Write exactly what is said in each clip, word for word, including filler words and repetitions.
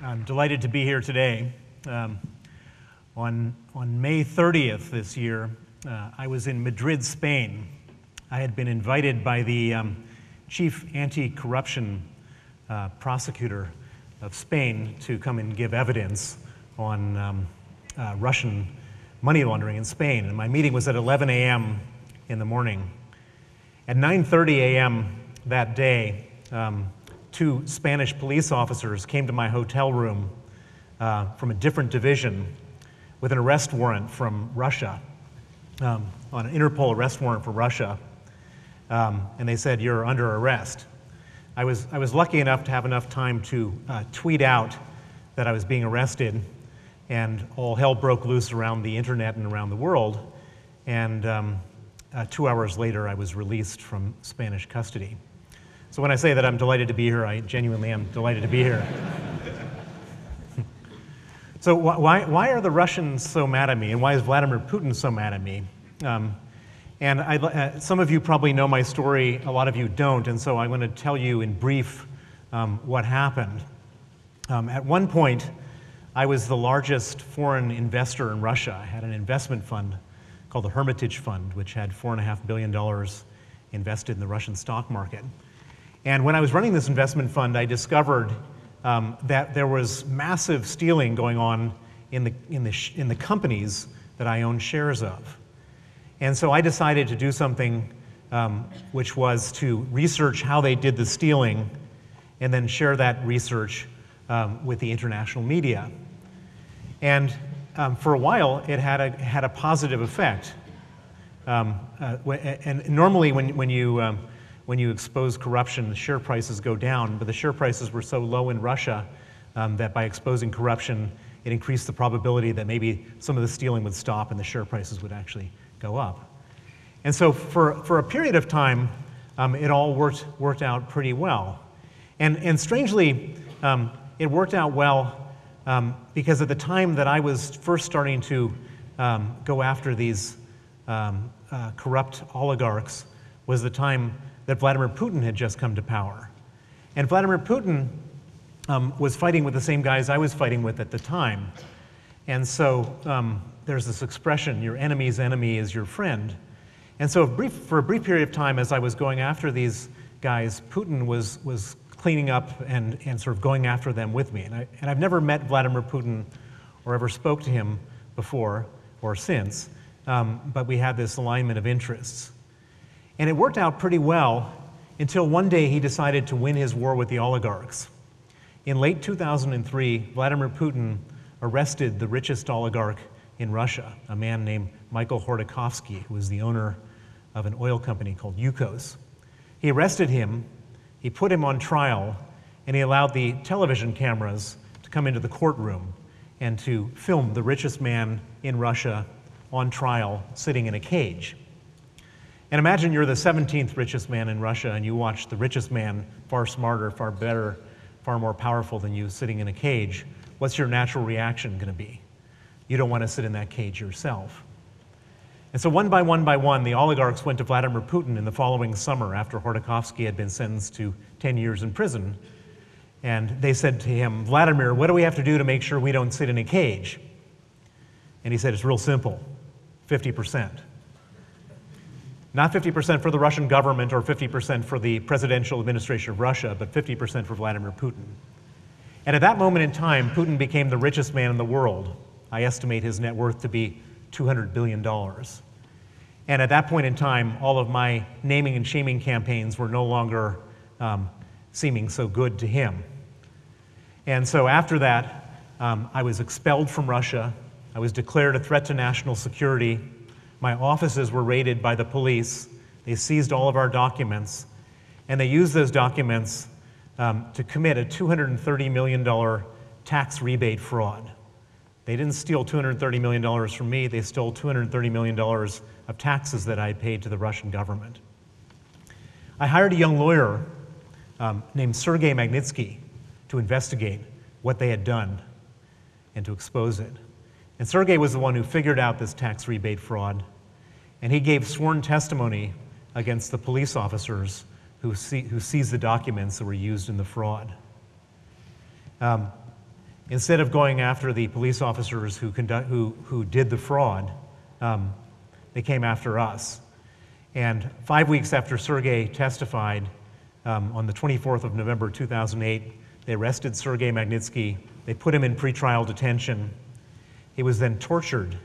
I'm delighted to be here today. Um, on, on May thirtieth this year, uh, I was in Madrid, Spain. I had been invited by the um, chief anti-corruption uh, prosecutor of Spain to come and give evidence on um, uh, Russian money laundering in Spain. And my meeting was at eleven A M in the morning. At nine thirty A M that day, um, two Spanish police officers came to my hotel room uh, from a different division with an arrest warrant from Russia, um, on an Interpol arrest warrant for Russia, um, and they said, "You're under arrest." I was, I was lucky enough to have enough time to uh, tweet out that I was being arrested, and all hell broke loose around the internet and around the world, and um, uh, two hours later I was released from Spanish custody. So when I say that I'm delighted to be here, I genuinely am delighted to be here. So wh why, why are the Russians so mad at me, and why is Vladimir Putin so mad at me? Um, and I, uh, some of you probably know my story, a lot of you don't, and so I'm going to tell you in brief um, what happened. Um, at one point, I was the largest foreign investor in Russia. I had an investment fund called the Hermitage Fund, which had four and a half billion dollars invested in the Russian stock market. And when I was running this investment fund, I discovered um, that there was massive stealing going on in the, in, the sh in the companies that I owned shares of. And so I decided to do something um, which was to research how they did the stealing and then share that research um, with the international media. And um, for a while, it had a, had a positive effect. Um, uh, and normally when, when you um, When you expose corruption, the share prices go down, but the share prices were so low in Russia um, that by exposing corruption, it increased the probability that maybe some of the stealing would stop and the share prices would actually go up. And so for, for a period of time, um, it all worked, worked out pretty well. And, and strangely, um, it worked out well um, because at the time that I was first starting to um, go after these um, uh, corrupt oligarchs was the time that Vladimir Putin had just come to power. And Vladimir Putin um, was fighting with the same guys I was fighting with at the time. And so um, there's this expression, your enemy's enemy is your friend. And so a brief, for a brief period of time, as I was going after these guys, Putin was, was cleaning up and, and sort of going after them with me. And, I, and I've never met Vladimir Putin or ever spoke to him before or since, um, but we had this alignment of interests. And it worked out pretty well until one day he decided to win his war with the oligarchs. In late two thousand three, Vladimir Putin arrested the richest oligarch in Russia, a man named Mikhail Khodorkovsky, who was the owner of an oil company called Yukos. He arrested him, he put him on trial, and he allowed the television cameras to come into the courtroom and to film the richest man in Russia on trial, sitting in a cage. And imagine you're the seventeenth richest man in Russia and you watch the richest man, far smarter, far better, far more powerful than you, sitting in a cage. What's your natural reaction gonna be? You don't wanna sit in that cage yourself. And so one by one by one, the oligarchs went to Vladimir Putin in the following summer after Khodorkovsky had been sentenced to ten years in prison. And they said to him, "Vladimir, what do we have to do to make sure we don't sit in a cage?" And he said, "It's real simple, fifty percent. Not fifty percent for the Russian government or fifty percent for the presidential administration of Russia, but fifty percent for Vladimir Putin." And at that moment in time, Putin became the richest man in the world. I estimate his net worth to be two hundred billion dollars. And at that point in time, all of my naming and shaming campaigns were no longer um, seeming so good to him. And so after that, um, I was expelled from Russia. I was declared a threat to national security. My offices were raided by the police. They seized all of our documents, and they used those documents um, to commit a two hundred thirty million dollar tax rebate fraud. They didn't steal two hundred thirty million dollars from me, they stole two hundred thirty million dollars of taxes that I paid to the Russian government. I hired a young lawyer um, named Sergei Magnitsky to investigate what they had done and to expose it. And Sergei was the one who figured out this tax rebate fraud, and he gave sworn testimony against the police officers who, see, who seized the documents that were used in the fraud. Um, instead of going after the police officers who conduct, who, who did the fraud, um, they came after us. And five weeks after Sergei testified, um, on the twenty-fourth of November two thousand eight, they arrested Sergei Magnitsky. They put him in pretrial detention. He was then tortured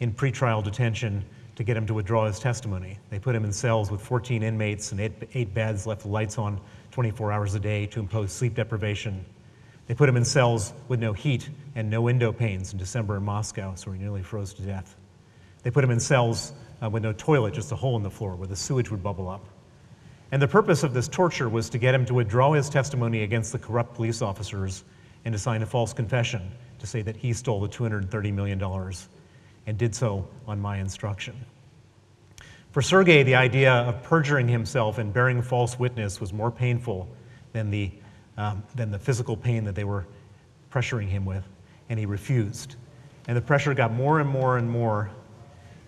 in pretrial detention to get him to withdraw his testimony. They put him in cells with fourteen inmates and eight, eight beds, left the lights on twenty-four hours a day to impose sleep deprivation. They put him in cells with no heat and no window panes in December in Moscow, so he nearly froze to death. They put him in cells uh, with no toilet, just a hole in the floor where the sewage would bubble up. And the purpose of this torture was to get him to withdraw his testimony against the corrupt police officers and to sign a false confession to say that he stole the two hundred thirty million dollars and did so on my instruction. For Sergei, the idea of perjuring himself and bearing false witness was more painful than the Um, than the physical pain that they were pressuring him with, and he refused. And the pressure got more and more and more,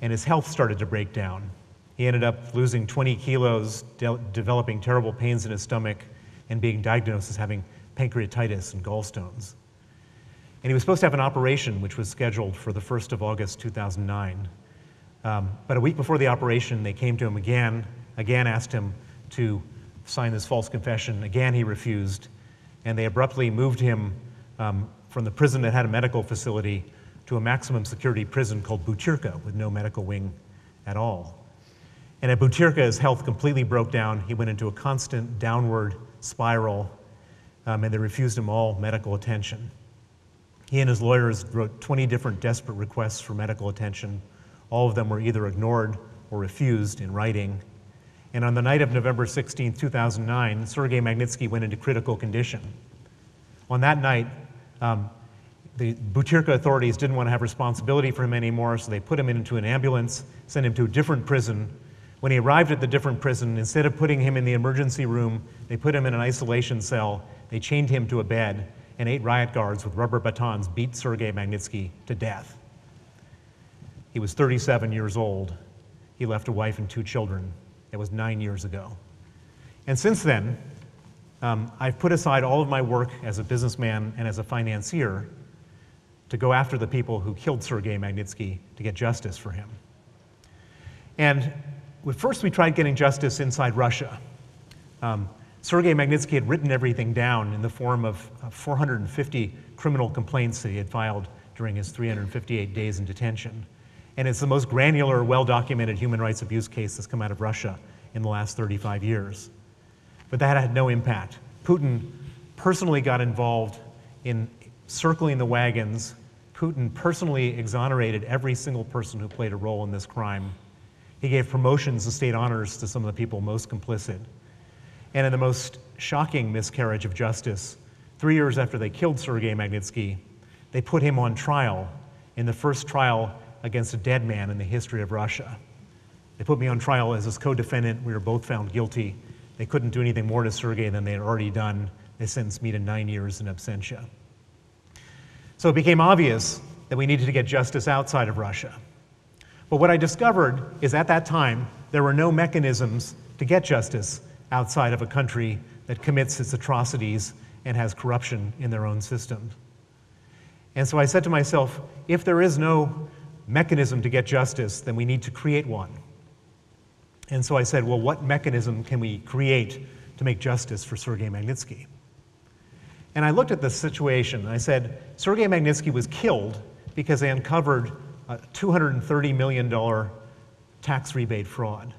and his health started to break down. He ended up losing twenty kilos, de developing terrible pains in his stomach, and being diagnosed as having pancreatitis and gallstones. And he was supposed to have an operation, which was scheduled for the first of August two thousand nine. Um, but a week before the operation, they came to him again, again asked him to sign this false confession. Again, he refused. And they abruptly moved him um, from the prison that had a medical facility to a maximum security prison called Butyrka, with no medical wing at all. And at Butyrka, his health completely broke down. He went into a constant downward spiral, um, and they refused him all medical attention. He and his lawyers wrote twenty different desperate requests for medical attention. All of them were either ignored or refused in writing. And on the night of November sixteenth two thousand nine, Sergei Magnitsky went into critical condition. On that night, um, the Butyrka authorities didn't want to have responsibility for him anymore, so they put him into an ambulance, sent him to a different prison. When he arrived at the different prison, instead of putting him in the emergency room, they put him in an isolation cell, they chained him to a bed, and eight riot guards with rubber batons beat Sergei Magnitsky to death. He was thirty-seven years old. He left a wife and two children. That was nine years ago. And since then, um, I've put aside all of my work as a businessman and as a financier to go after the people who killed Sergei Magnitsky to get justice for him. And first we tried getting justice inside Russia. Um, Sergei Magnitsky had written everything down in the form of four hundred fifty criminal complaints that he had filed during his three hundred fifty-eight days in detention. And it's the most granular, well-documented human rights abuse case that's come out of Russia in the last thirty-five years. But that had no impact. Putin personally got involved in circling the wagons. Putin personally exonerated every single person who played a role in this crime. He gave promotions and state honors to some of the people most complicit. And in the most shocking miscarriage of justice, three years after they killed Sergei Magnitsky, they put him on trial in the first trial against a dead man in the history of Russia. They put me on trial as his co-defendant. We were both found guilty. They couldn't do anything more to Sergei than they had already done. They sentenced me to nine years in absentia. So it became obvious that we needed to get justice outside of Russia. But what I discovered is at that time, there were no mechanisms to get justice outside of a country that commits its atrocities and has corruption in their own system. And so I said to myself, if there is no mechanism to get justice, then we need to create one. And so I said, well, what mechanism can we create to make justice for Sergei Magnitsky? And I looked at this situation and I said, Sergei Magnitsky was killed because they uncovered a two hundred thirty million dollar tax rebate fraud.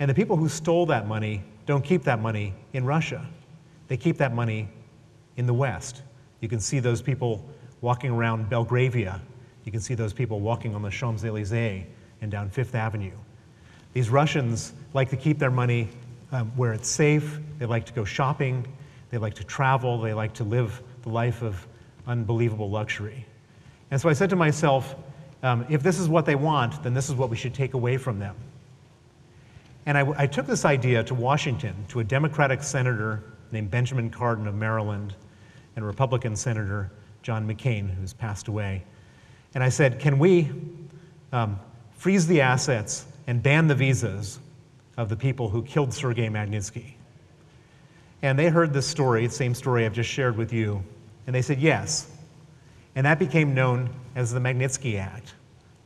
And the people who stole that money don't keep that money in Russia. They keep that money in the West. You can see those people walking around Belgravia. You can see those people walking on the Champs-Élysées and down Fifth Avenue. These Russians like to keep their money um, where it's safe. They like to go shopping. They like to travel. They like to live the life of unbelievable luxury. And so I said to myself, um, if this is what they want, then this is what we should take away from them. And I, I took this idea to Washington, to a Democratic senator named Benjamin Cardin of Maryland, and a Republican senator, John McCain, who's passed away. And I said, can we um, freeze the assets and ban the visas of the people who killed Sergei Magnitsky? And they heard this story, the same story I've just shared with you, and they said yes. and that became known as the Magnitsky Act.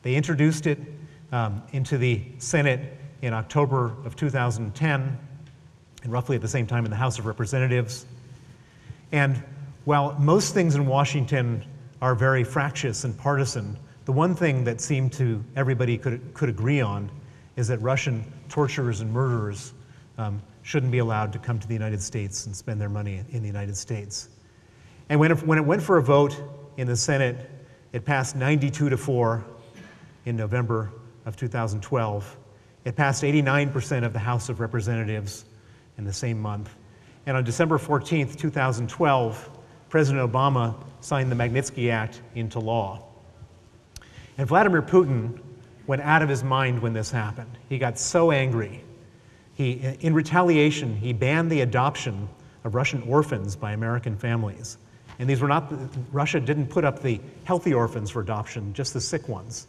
They introduced it um, into the Senate in October of two thousand ten, and roughly at the same time in the House of Representatives. And while most things in Washington are very fractious and partisan, the one thing that seemed to everybody could, could agree on is that Russian torturers and murderers um, shouldn't be allowed to come to the United States and spend their money in the United States. And when it, when it went for a vote in the Senate, it passed ninety-two to four in November of two thousand twelve. It passed eighty-nine percent of the House of Representatives in the same month. And on December fourteenth, two thousand twelve, President Obama signed the Magnitsky Act into law. And Vladimir Putin went out of his mind when this happened. He got so angry. He, in retaliation, he banned the adoption of Russian orphans by American families. And these were not, Russia didn't put up the healthy orphans for adoption, just the sick ones.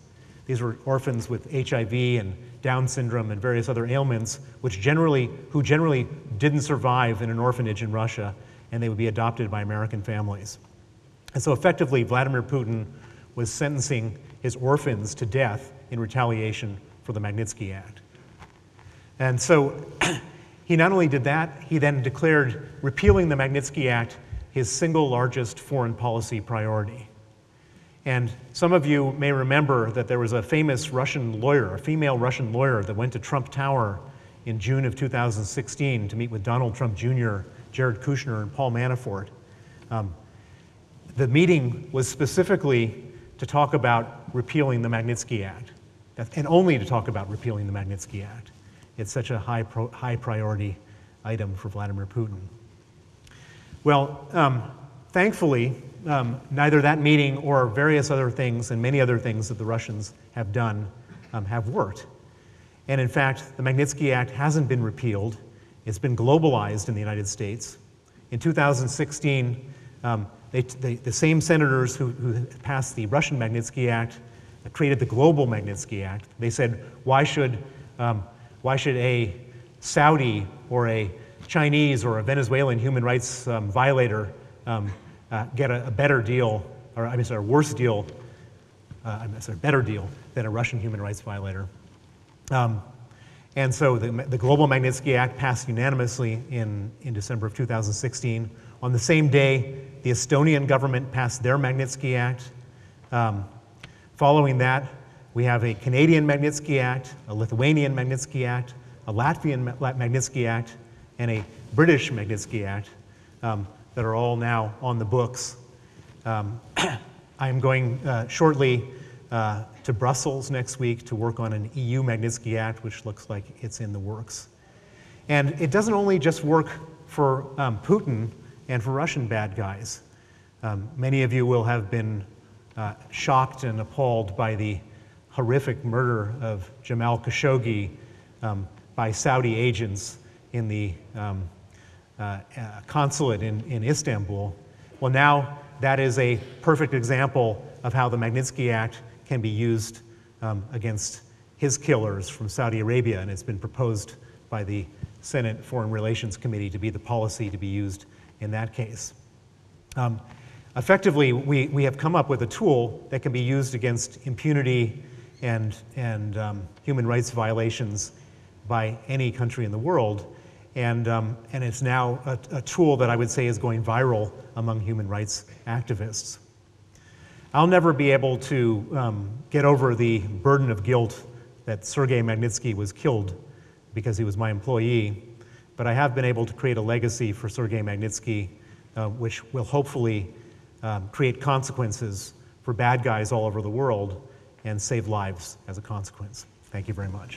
These were orphans with H I V and Down syndrome and various other ailments, which generally, who generally didn't survive in an orphanage in Russia, and they would be adopted by American families. And so effectively, Vladimir Putin was sentencing his orphans to death in retaliation for the Magnitsky Act. And so he not only did that, he then declared repealing the Magnitsky Act his single largest foreign policy priority. And some of you may remember that there was a famous Russian lawyer, a female Russian lawyer that went to Trump Tower in June of two thousand sixteen to meet with Donald Trump Junior, Jared Kushner, and Paul Manafort. Um, the meeting was specifically to talk about repealing the Magnitsky Act, and only to talk about repealing the Magnitsky Act. It's such a high, pro high priority item for Vladimir Putin. Well, um, thankfully, Um, neither that meeting or various other things and many other things that the Russians have done um, have worked. And in fact, the Magnitsky Act hasn't been repealed. It's been globalized in the United States. In two thousand sixteen, um, they, they, the same senators who, who passed the Russian Magnitsky Act created the Global Magnitsky Act. They said, why should, um, why should a Saudi or a Chinese or a Venezuelan human rights um, violator um, Uh, get a, a better deal, or I mean, sorry, a worse deal, uh, I'm sorry, better deal than a Russian human rights violator. Um, and so the, the Global Magnitsky Act passed unanimously in, in December of two thousand sixteen. On the same day, the Estonian government passed their Magnitsky Act. Um, following that, we have a Canadian Magnitsky Act, a Lithuanian Magnitsky Act, a Latvian Magnitsky Act, and a British Magnitsky Act. Um, that are all now on the books. Um, I'm going uh, shortly uh, to Brussels next week to work on an E U Magnitsky Act, which looks like it's in the works. And it doesn't only just work for um, Putin and for Russian bad guys. Um, many of you will have been uh, shocked and appalled by the horrific murder of Jamal Khashoggi um, by Saudi agents in the um, Uh, consulate in, in Istanbul. Well, now that is a perfect example of how the Magnitsky Act can be used um, against his killers from Saudi Arabia, and it's been proposed by the Senate Foreign Relations Committee to be the policy to be used in that case. Um, effectively, we, we have come up with a tool that can be used against impunity and, and um, human rights violations by any country in the world. And, um, and it's now a, a tool that I would say is going viral among human rights activists. I'll never be able to um, get over the burden of guilt that Sergei Magnitsky was killed because he was my employee, but I have been able to create a legacy for Sergei Magnitsky, uh, which will hopefully um, create consequences for bad guys all over the world and save lives as a consequence. Thank you very much.